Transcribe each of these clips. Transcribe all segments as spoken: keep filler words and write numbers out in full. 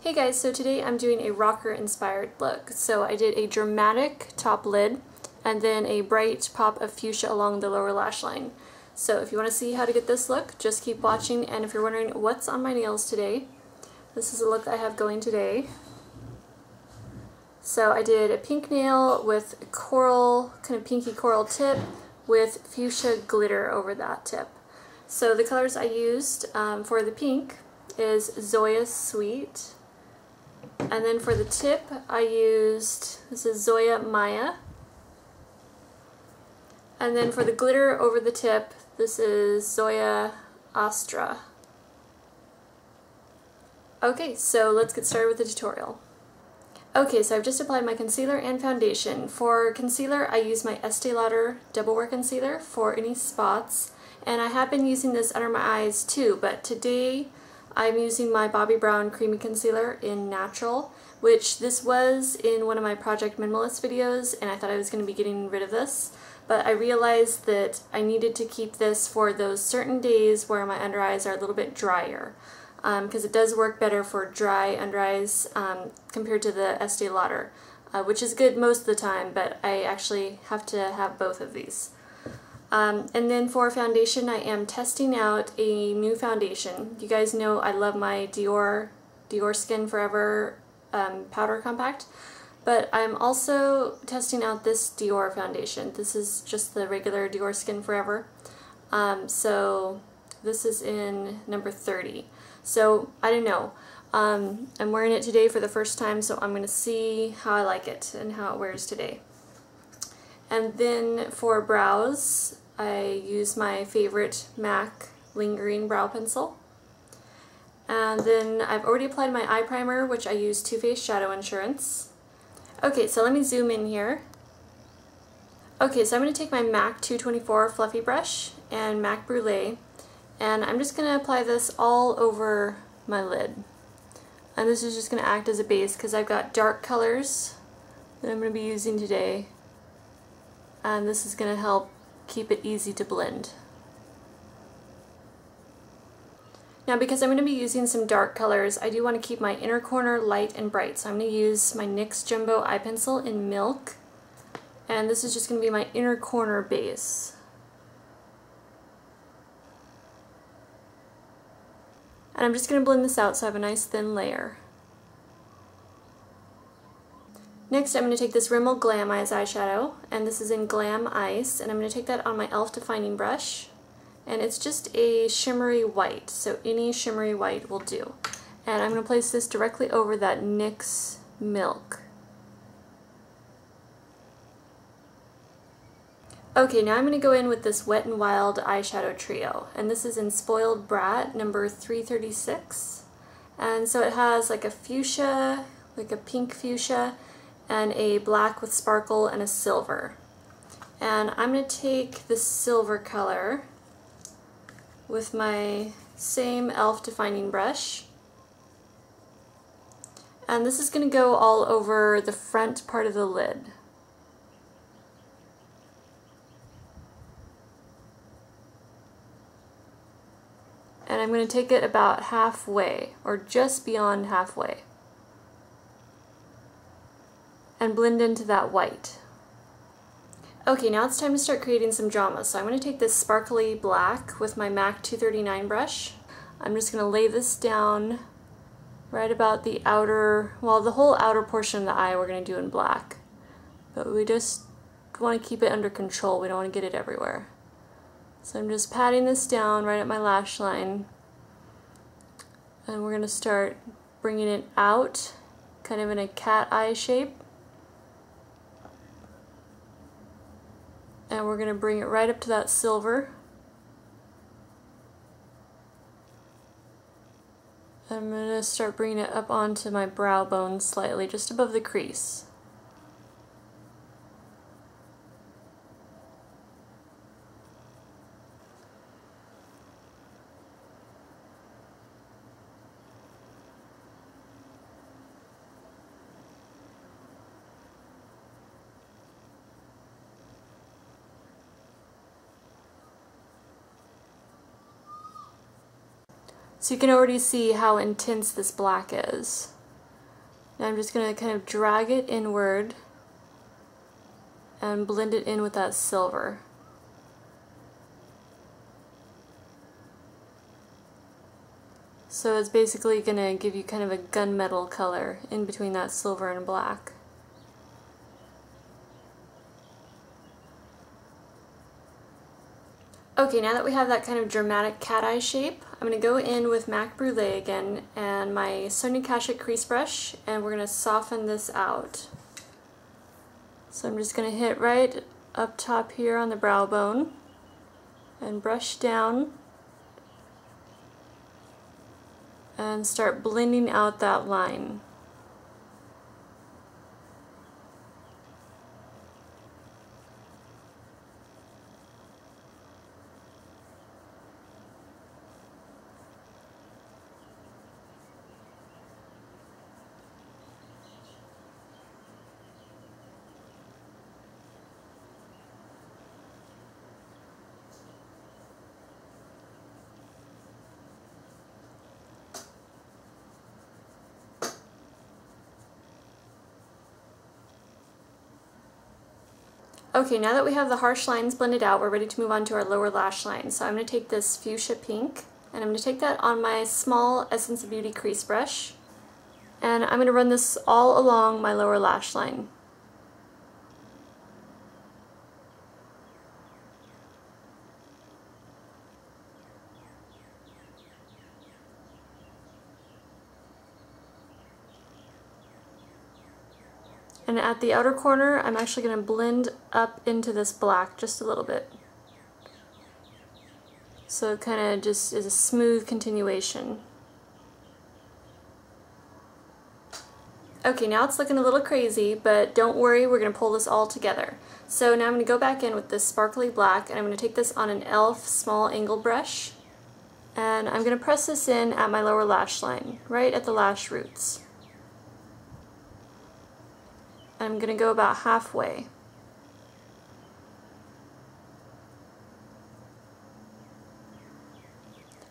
Hey guys, so today I'm doing a rocker inspired look. So I did a dramatic top lid and then a bright pop of fuchsia along the lower lash line. So if you want to see how to get this look, just keep watching. And if you're wondering what's on my nails today, this is the look I have going today. So I did a pink nail with a coral, kind of pinky coral tip with fuchsia glitter over that tip. So the colors I used um, for the pink is Zoya Sweet. And then for the tip, I used, this is Zoya Maya. And then for the glitter over the tip, this is Zoya Astra. Okay, so let's get started with the tutorial. Okay, so I've just applied my concealer and foundation. For concealer, I use my Estee Lauder Double Wear Concealer for any spots. And I have been using this under my eyes too, but today I'm using my Bobbi Brown Creamy Concealer in Natural, which this was in one of my Project Minimalist videos, and I thought I was going to be getting rid of this, but I realized that I needed to keep this for those certain days where my under eyes are a little bit drier, because um, it does work better for dry under eyes um, compared to the Estee Lauder, uh, which is good most of the time, but I actually have to have both of these. Um, and then for foundation, I am testing out a new foundation. You guys know I love my Dior, Dior Skin Forever um, Powder Compact, but I'm also testing out this Dior foundation. This is just the regular Dior Skin Forever. Um, so this is in number thirty. So I don't know. Um, I'm wearing it today for the first time, so I'm going to see how I like it and how it wears today. And then for brows, I use my favorite MAC Lingering Brow Pencil. And then I've already applied my eye primer, which I use Too Faced Shadow Insurance. Okay, so let me zoom in here. Okay, so I'm going to take my MAC two twenty-four Fluffy Brush and MAC Brule, and I'm just going to apply this all over my lid. And this is just going to act as a base because I've got dark colors that I'm going to be using today. And this is going to help keep it easy to blend. Now, because I'm going to be using some dark colors, I do want to keep my inner corner light and bright. So I'm going to use my NYX Jumbo Eye Pencil in Milk. And this is just going to be my inner corner base. And I'm just going to blend this out so I have a nice thin layer. Next, I'm going to take this Rimmel Glam Eyes eyeshadow, and this is in Glam Ice, and I'm going to take that on my Elf Defining Brush, and it's just a shimmery white, so any shimmery white will do. And I'm going to place this directly over that NYX Milk. Okay, now I'm going to go in with this Wet n Wild eyeshadow trio, and this is in Spoiled Brat, number three thirty-six. And so it has like a fuchsia, like a pink fuchsia, and a black with sparkle and a silver. And I'm going to take the silver color with my same Elf Defining Brush. And this is going to go all over the front part of the lid. And I'm going to take it about halfway, or just beyond halfway, and blend into that white. Okay, now it's time to start creating some drama. So I'm going to take this sparkly black with my MAC two thirty-nine brush. I'm just going to lay this down right about the outer, well, the whole outer portion of the eye we're going to do in black. But we just want to keep it under control. We don't want to get it everywhere. So I'm just patting this down right at my lash line. And we're going to start bringing it out, kind of in a cat eye shape. And we're going to bring it right up to that silver. I'm going to start bringing it up onto my brow bone slightly, just above the crease. So you can already see how intense this black is. And I'm just going to kind of drag it inward and blend it in with that silver. So it's basically going to give you kind of a gunmetal color in between that silver and black. Okay, now that we have that kind of dramatic cat eye shape, I'm going to go in with MAC Brule again and my Sonia Kashuk crease brush, and we're going to soften this out. So I'm just going to hit right up top here on the brow bone and brush down and start blending out that line. Okay, now that we have the harsh lines blended out, we're ready to move on to our lower lash line. So I'm going to take this fuchsia pink, and I'm going to take that on my small Essence of Beauty crease brush, and I'm going to run this all along my lower lash line. And at the outer corner, I'm actually going to blend up into this black just a little bit. So it kind of just is a smooth continuation. Okay, now it's looking a little crazy, but don't worry, we're going to pull this all together. So now I'm going to go back in with this sparkly black, and I'm going to take this on an E L F small angle brush, and I'm going to press this in at my lower lash line, right at the lash roots. I'm going to go about halfway.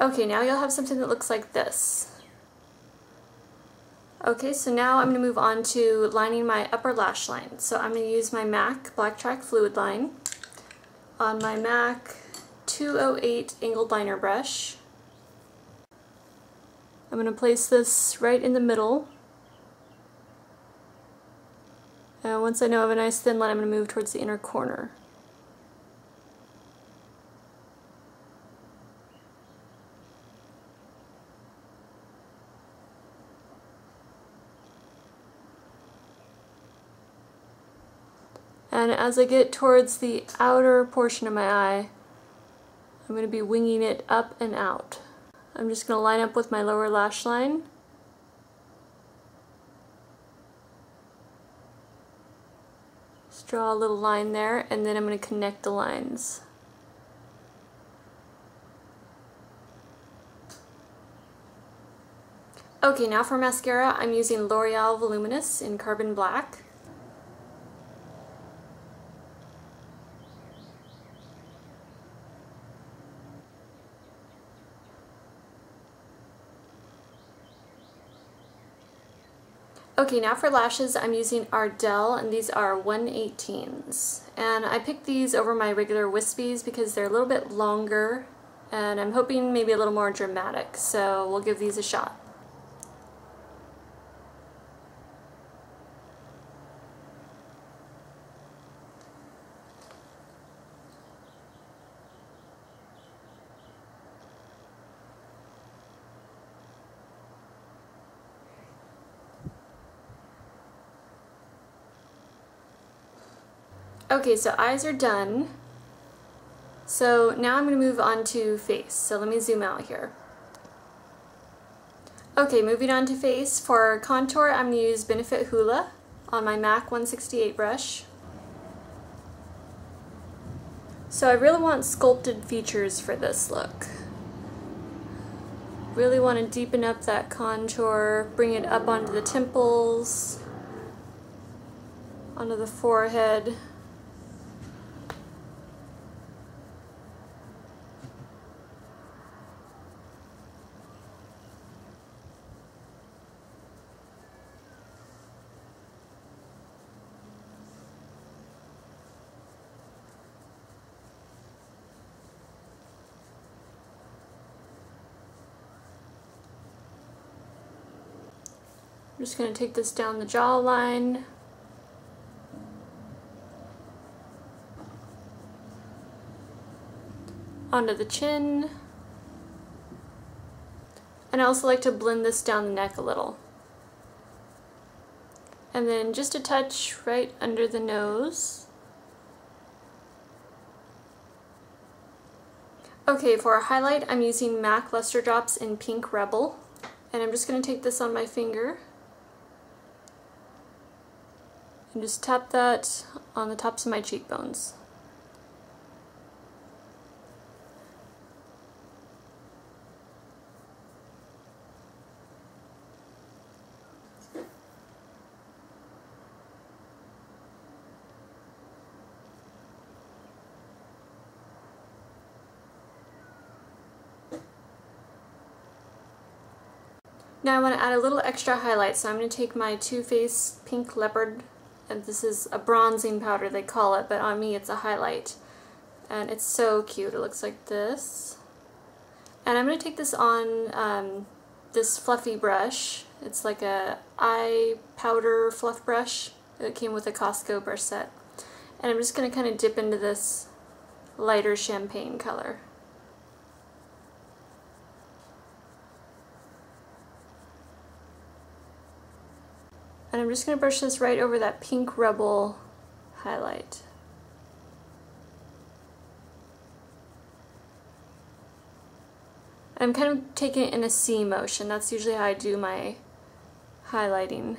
Okay, now you'll have something that looks like this. Okay, so now I'm going to move on to lining my upper lash line. So I'm going to use my MAC Blacktrack Fluidline on my MAC two oh eight angled liner brush. I'm going to place this right in the middle. And once I know I have a nice thin line, I'm going to move towards the inner corner. And as I get towards the outer portion of my eye, I'm going to be winging it up and out. I'm just going to line up with my lower lash line. Draw a little line there, and then I'm going to connect the lines. Okay, now for mascara, I'm using L'Oreal Voluminous in Carbon Black. Okay, now for lashes, I'm using Ardell, and these are one eighteens. And I picked these over my regular wispies because they're a little bit longer, and I'm hoping maybe a little more dramatic, so we'll give these a shot. Okay, so eyes are done. So now I'm going to move on to face. So let me zoom out here. Okay, moving on to face. For contour, I'm going to use Benefit Hoola on my MAC one sixty-eight brush. So I really want sculpted features for this look. Really want to deepen up that contour, bring it up onto the temples, onto the forehead. I'm just going to take this down the jawline. Onto the chin. And I also like to blend this down the neck a little. And then just a touch right under the nose. Okay, for a highlight, I'm using MAC Luster Drops in Pink Rebel. And I'm just going to take this on my finger. And just tap that on the tops of my cheekbones. Now I want to add a little extra highlight, so I'm going to take my Too Faced Pink Leopard, and this is a bronzing powder they call it, but on me it's a highlight. And it's so cute, it looks like this. And I'm going to take this on um, this fluffy brush. It's like a eye powder fluff brush that came with a Costco brush set. And I'm just going to kind of dip into this lighter champagne color. And I'm just going to brush this right over that Pink Rebel highlight. I'm kind of taking it in a C motion. That's usually how I do my highlighting.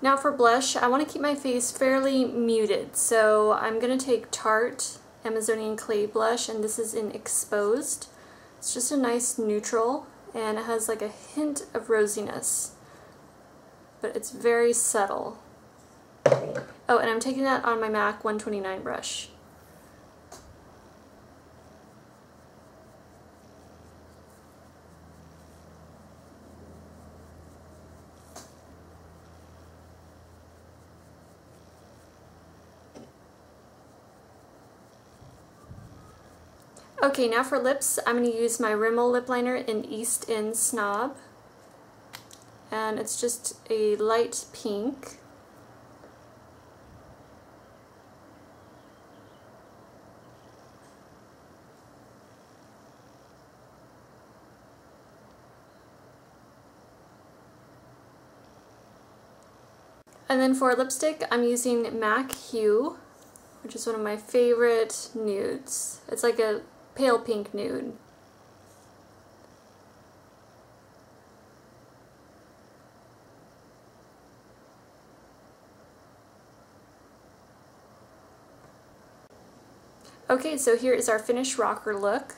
Now for blush, I want to keep my face fairly muted. So I'm going to take Tarte Amazonian Clay Blush, and this is in Exposed. It's just a nice neutral. And it has like a hint of rosiness, but it's very subtle. Oh, and I'm taking that on my MAC one twenty-nine brush. Okay, now for lips, I'm going to use my Rimmel lip liner in East End Snob. And it's just a light pink. And then for lipstick, I'm using MAC Hue, which is one of my favorite nudes. It's like a pale pink nude. Okay, so here is our finished rocker look.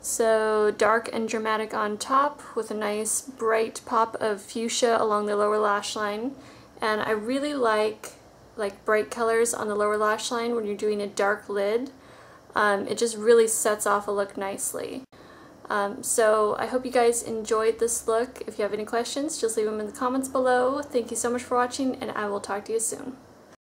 So dark and dramatic on top with a nice bright pop of fuchsia along the lower lash line. And I really like like bright colors on the lower lash line when you're doing a dark lid. Um, it just really sets off a look nicely. Um, so I hope you guys enjoyed this look. If you have any questions, just leave them in the comments below. Thank you so much for watching, and I will talk to you soon.